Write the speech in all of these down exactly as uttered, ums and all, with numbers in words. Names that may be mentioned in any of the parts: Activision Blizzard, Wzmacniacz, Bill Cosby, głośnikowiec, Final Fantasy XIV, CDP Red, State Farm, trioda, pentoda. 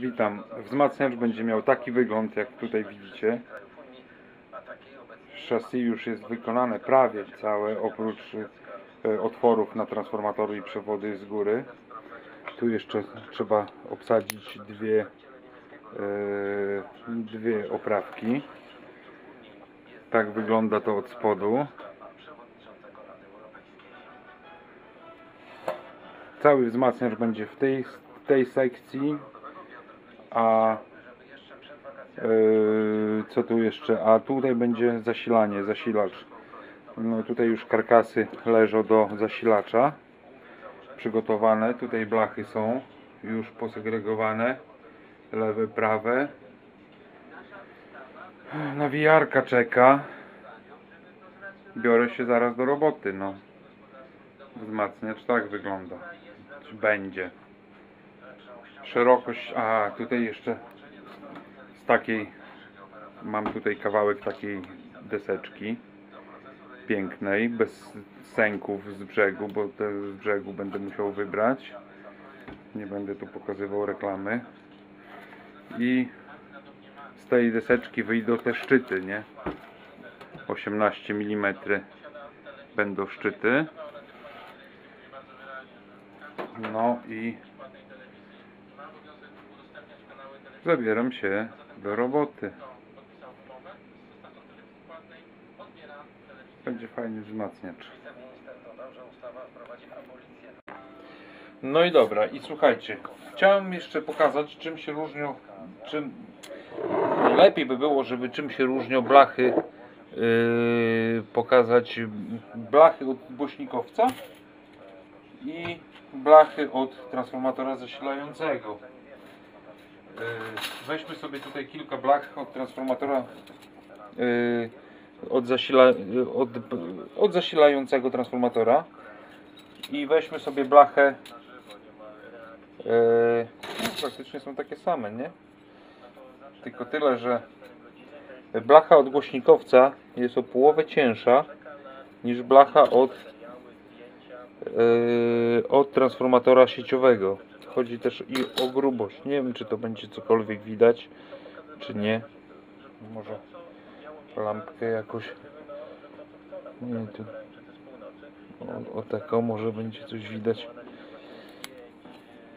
Witam. Wzmacniacz będzie miał taki wygląd, jak tutaj widzicie. Chassis już jest wykonane prawie całe, oprócz otworów na transformatory i przewody z góry. Tu jeszcze trzeba obsadzić dwie, dwie oprawki. Tak wygląda to od spodu. Cały wzmacniacz będzie w tej, tej sekcji, a yy, co tu jeszcze? A tutaj będzie zasilanie, zasilacz. No, tutaj już karkasy leżą do zasilacza przygotowane. Tutaj blachy są już posegregowane, lewe, prawe. Nawijarka czeka. Biorę się zaraz do roboty. No. Wzmacniacz tak wygląda. Będzie. Szerokość, a tutaj jeszcze z takiej, mam tutaj kawałek takiej deseczki pięknej, bez sęków z brzegu, bo te z brzegu będę musiał wybrać. Nie będę tu pokazywał reklamy. I z tej deseczki wyjdą te szczyty, nie? osiemnaście milimetrów będą szczyty. No i zabieram się do roboty. Będzie fajny wzmacniacz. No i dobra, i słuchajcie, chciałem jeszcze pokazać, czym się różnią, czym lepiej by było, żeby czym się różnią blachy, yy, pokazać blachy od głośnikowca i blachy od transformatora zasilającego. Weźmy sobie tutaj kilka blach od transformatora od, zasila, od, od zasilającego transformatora i weźmy sobie blachę, no, praktycznie są takie same, nie? Tylko tyle, że blacha od głośnikowca jest o połowę cięższa niż blacha od od transformatora sieciowego. Chodzi też i o grubość. Nie wiem, czy to będzie cokolwiek widać, czy nie. Może lampkę jakoś, nie, tu o, o taką może będzie coś widać.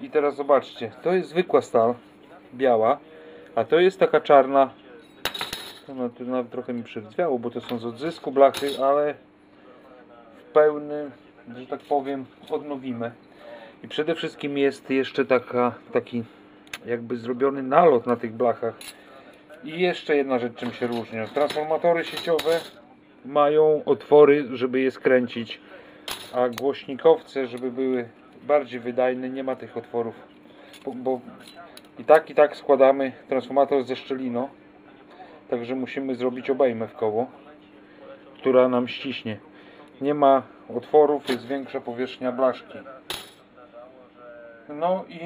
I teraz zobaczcie, to jest zwykła stal biała, a to jest taka czarna. No, tu nawet trochę mi przydwiało, bo to są z odzysku blachy, ale w pełnym, że tak powiem, odnowimy. I przede wszystkim jest jeszcze taka, taki jakby zrobiony nalot na tych blachach. I jeszcze jedna rzecz, czym się różnią. Transformatory sieciowe mają otwory, żeby je skręcić, a głośnikowce, żeby były bardziej wydajne, nie ma tych otworów, bo, bo i tak i tak składamy transformator ze szczeliną, także musimy zrobić obejmę w koło, która nam ściśnie. Nie ma otworów, jest większa powierzchnia blaszki. No i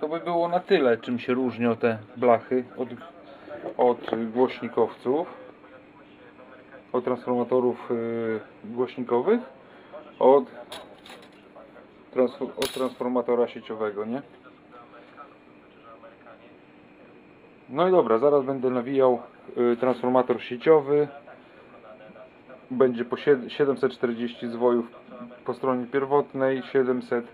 to by było na tyle, czym się różnią te blachy od, od głośnikowców, od transformatorów yy, głośnikowych, od, transfor od transformatora sieciowego, nie? No i dobra, zaraz będę nawijał y, transformator sieciowy. Będzie po siedemset czterdzieści zwojów po stronie pierwotnej, siedemset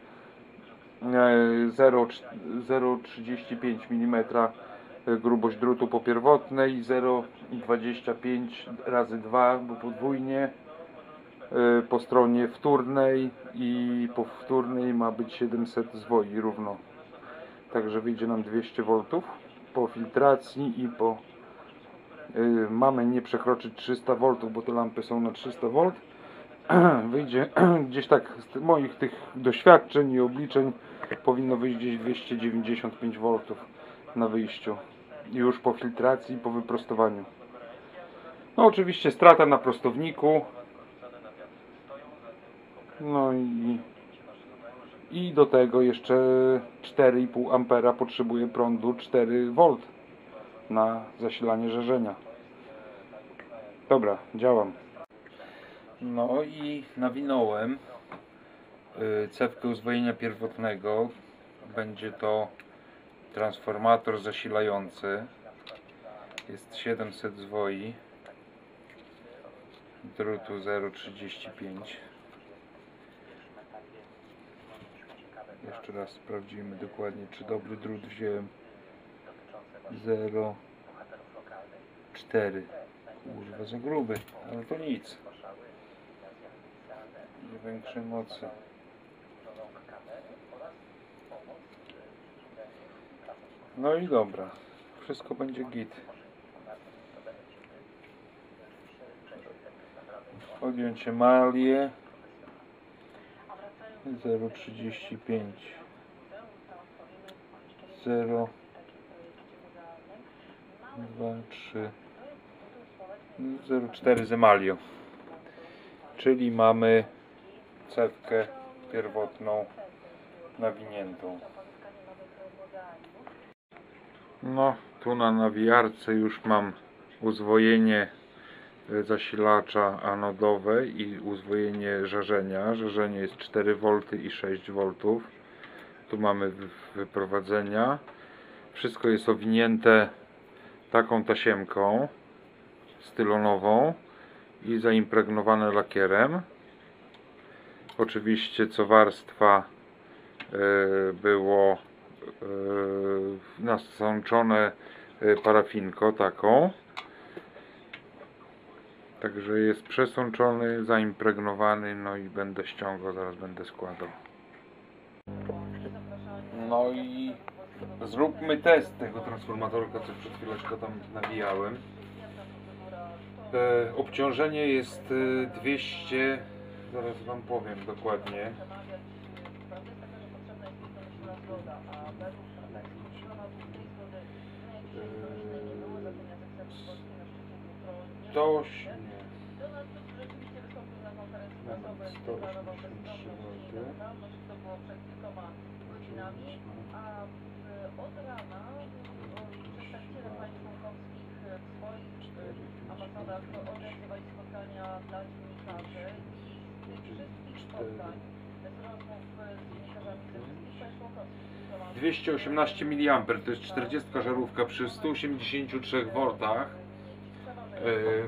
zero przecinek trzydzieści pięć milimetrów grubość drutu po pierwotnej, zero przecinek dwadzieścia pięć razy dwa, bo podwójnie y, po stronie wtórnej, i po wtórnej ma być siedemset zwoi równo. Także wyjdzie nam dwieście woltów. Po filtracji i po yy, mamy nie przekroczyć trzysta woltów, bo te lampy są na trzysta woltów. Wyjdzie gdzieś tak z moich tych doświadczeń i obliczeń powinno wyjść gdzieś dwieście dziewięćdziesiąt pięć woltów na wyjściu już po filtracji i po wyprostowaniu. No oczywiście strata na prostowniku, no i I do tego jeszcze cztery i pół ampera potrzebuje prądu cztery wolt na zasilanie żarzenia. Dobra, działam. No i nawinąłem cewkę uzwojenia pierwotnego. Będzie to transformator zasilający. Jest siedemset zwoi drutu zero przecinek trzydzieści pięć. Jeszcze raz sprawdzimy dokładnie, czy dobry drut wziąłem. zero przecinek cztery. Kurwa, za gruby, ale to nic. Do większej mocy. No i dobra, wszystko będzie git. Odjąć emalię zero przecinek trzydzieści pięć, zero przecinek dwadzieścia trzy, zero przecinek cztery z emalią, czyli mamy cewkę pierwotną nawiniętą. No, tu na nawijarce już mam uzwojenie zasilacza anodowe i uzwojenie żarzenia. Żarzenie jest cztery woły i sześć wołtów. Tu mamy wyprowadzenia. Wszystko jest owinięte taką tasiemką stylonową i zaimpregnowane lakierem. Oczywiście co warstwa było nasączone parafinką taką. Także jest przesączony, zaimpregnowany, no i będę ściągał, zaraz będę składał. No i zróbmy test tego transformatorka, co przed chwileczką tam nawijałem. E, obciążenie jest dwieście, zaraz wam powiem dokładnie. sto, dwieście osiemnaście miliamperów, to jest czterdziestożarówka przy stu osiemdziesięciu trzech wołtach.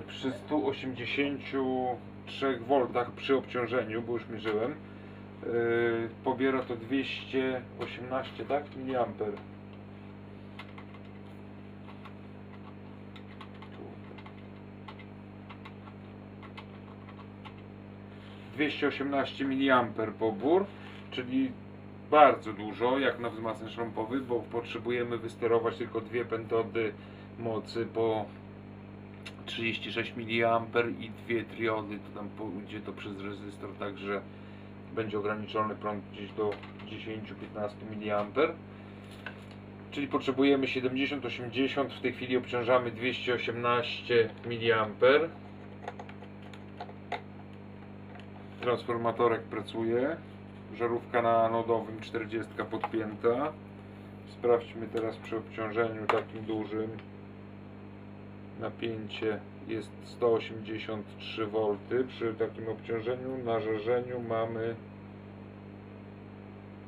Przy stu osiemdziesięciu trzech wołtach przy obciążeniu, bo już mierzyłem, pobiera to dwieście osiemnaście, tak? miliamperów. dwieście osiemnaście miliamperów pobór, czyli bardzo dużo, jak na wzmacniacz lampowy, bo potrzebujemy wysterować tylko dwie pentody mocy po trzydzieści sześć miliamperów i dwie triody, to tam pójdzie to przez rezystor, także będzie ograniczony prąd gdzieś do dziesięć do piętnastu miliamperów. Czyli potrzebujemy siedemdziesiąt osiemdziesiąt, w tej chwili obciążamy dwieście osiemnaście miliamperów. Transformatorek pracuje, żarówka na anodowym czterdzieści podpięta. Sprawdźmy teraz przy obciążeniu takim dużym. Napięcie jest sto osiemdziesiąt trzy woły, przy takim obciążeniu na żarzeniu mamy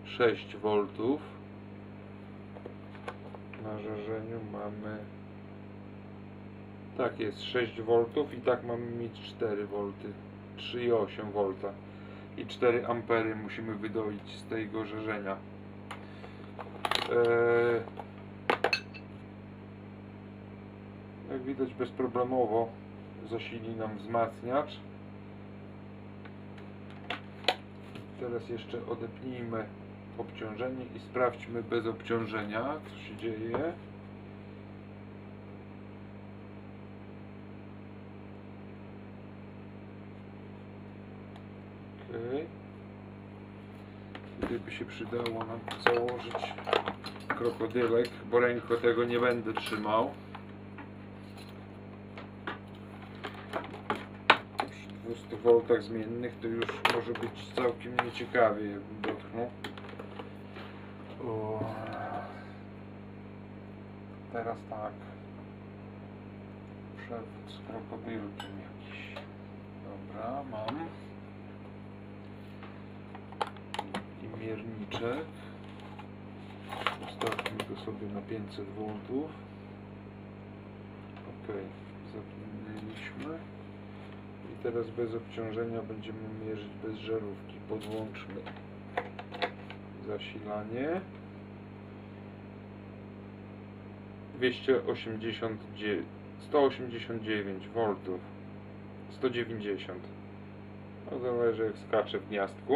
sześć wołtów, na żarzeniu mamy, tak jest, sześć wołtów i tak mamy mieć cztery woły, trzy i osiem wołtów i cztery ampery musimy wydoić z tego żarzenia. eee... Jak widać, bezproblemowo zasili nam wzmacniacz. Teraz jeszcze odepnijmy obciążenie i sprawdźmy bez obciążenia, co się dzieje. Okay. Tutaj by się przydało nam założyć krokodylek, bo ręko tego nie będę trzymał. W stu wołtach zmiennych to już może być całkiem nieciekawie, jakbym dotknął. O. Teraz tak. Przewód z krokodylkiem jakiś. Dobra, mam. mierniczek, ustawmy go sobie na pięćset wolt. Ok, zapomnieliśmy. I teraz bez obciążenia będziemy mierzyć bez żarówki. Podłączmy zasilanie. sto osiemdziesiąt dziewięć woltów, sto dziewięćdziesiąt. No, zależy jak skacze w gniazdku.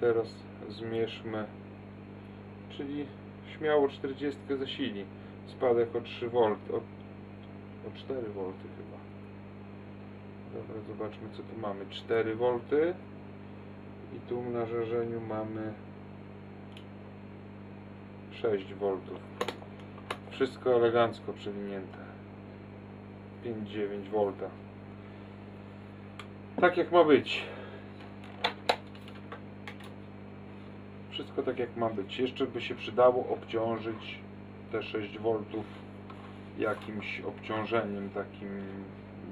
Teraz zmierzmy, czyli śmiało czterdzieści zasili. Spadek o trzy wolt, o, o cztery wolt chyba. Dobra, zobaczmy co tu mamy. cztery wolt i tu na żarzeniu mamy sześć wolt. Wszystko elegancko przewinięte. pięć przecinek dziewięć wolta. Tak jak ma być. Wszystko tak jak ma być. Jeszcze by się przydało obciążyć te sześć wolt jakimś obciążeniem takim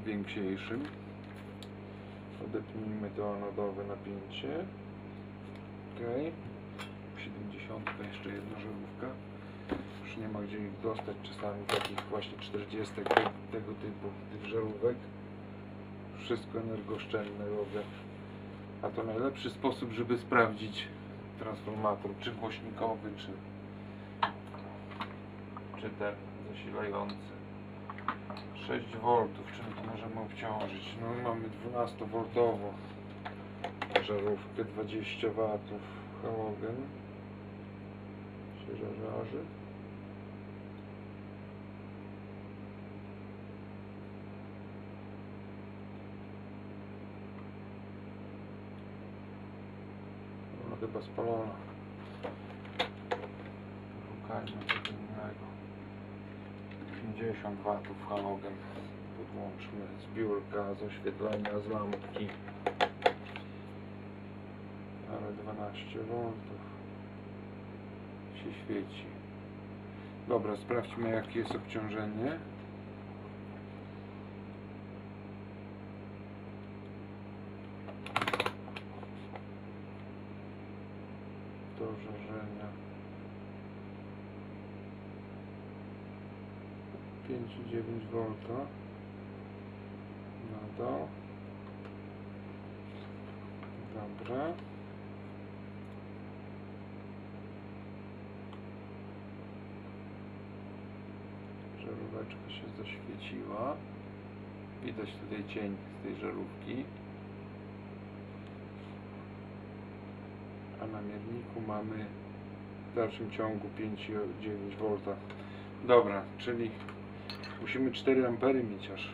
większym. Odepnijmy to anodowe napięcie. Ok. siedemdziesiąt jeszcze jedna żarówka. Już nie ma gdzie ich dostać, czasami takich właśnie czterdzieści tego typu tych żarówek. Wszystko energooszczędne robię. A to najlepszy sposób, żeby sprawdzić transformator, czy głośnikowy, czy, czy ten zasilający. sześć wolt, czym to możemy obciążyć? No mamy dwunastowoltową żarówkę, dwadzieścia watów halogen. Się żarzy. Chyba spalona. Szukajmy tego innego. pięćdziesiąt watów halogen. Podłączmy z biurka, z oświetlenia, z lampki. Ale dwanaście voltów się świeci. Dobra, sprawdźmy jakie jest obciążenie. Do żarzenia pięć przecinek dziewięć wolta na dół. Dobra. Żaróweczka się zaświeciła. Widać tutaj cień z tej żarówki. A na mierniku mamy w dalszym ciągu pięć przecinek dziewięć wolta. Dobra, czyli musimy cztery ampery mieć aż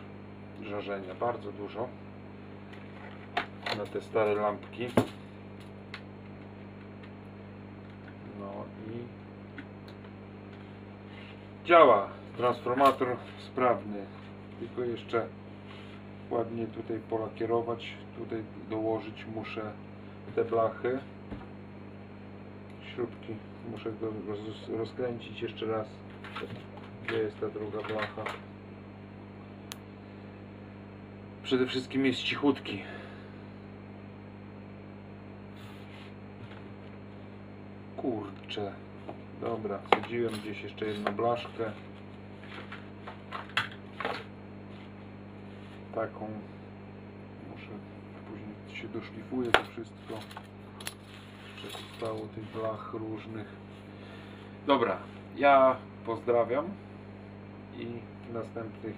żarzenia, bardzo dużo na te stare lampki. No i działa transformator sprawny, tylko jeszcze ładnie tutaj polakierować, tutaj dołożyć muszę te blachy. Śrubki muszę go rozkręcić jeszcze raz. Gdzie jest ta druga blacha? Przede wszystkim jest cichutki. Kurczę. Dobra, wsadziłem gdzieś jeszcze jedną blaszkę. Taką. Muszę później się doszlifuje to wszystko. Zostało tych blach różnych. Dobra, ja pozdrawiam i w następnych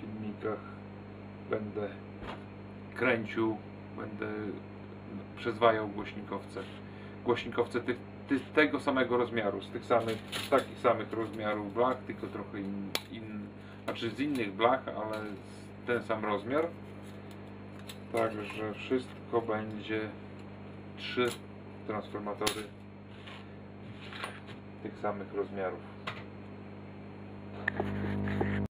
filmikach będę kręcił, będę przezwajał głośnikowce. Głośnikowce tych, ty, tego samego rozmiaru, z tych samych, z takich samych rozmiarów blach, tylko trochę in, in, znaczy z innych blach, ale ten sam rozmiar. Także wszystko będzie trzy transformatory tych samych rozmiarów.